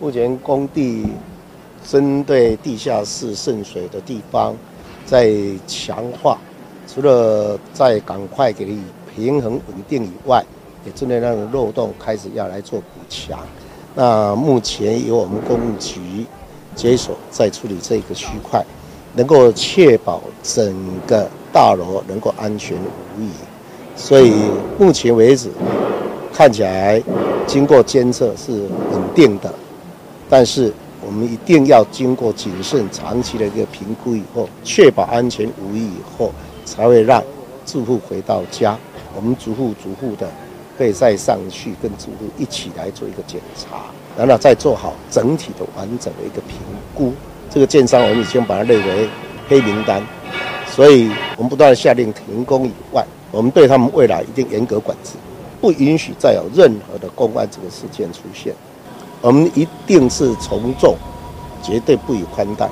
目前工地针对地下室渗水的地方在强化，除了在赶快给你平衡稳定以外，也针对那个漏洞开始要来做补强。那目前由我们公务局接手在处理这个区块，能够确保整个大楼能够安全无虞。所以目前为止，看起来经过监测是稳定的，但是我们一定要经过谨慎长期的一个评估以后，确保安全无虞以后，才会让住户回到家。我们逐户的可以再上去跟住户一起来做一个检查，然后再做好整体的完整的一个评估。这个建商我们已经把它列为黑名单，所以我们不断下令停工以外，我们对他们未来一定严格管制，不允许再有任何的公安这个事件出现。我们一定是从重，绝对不予宽待。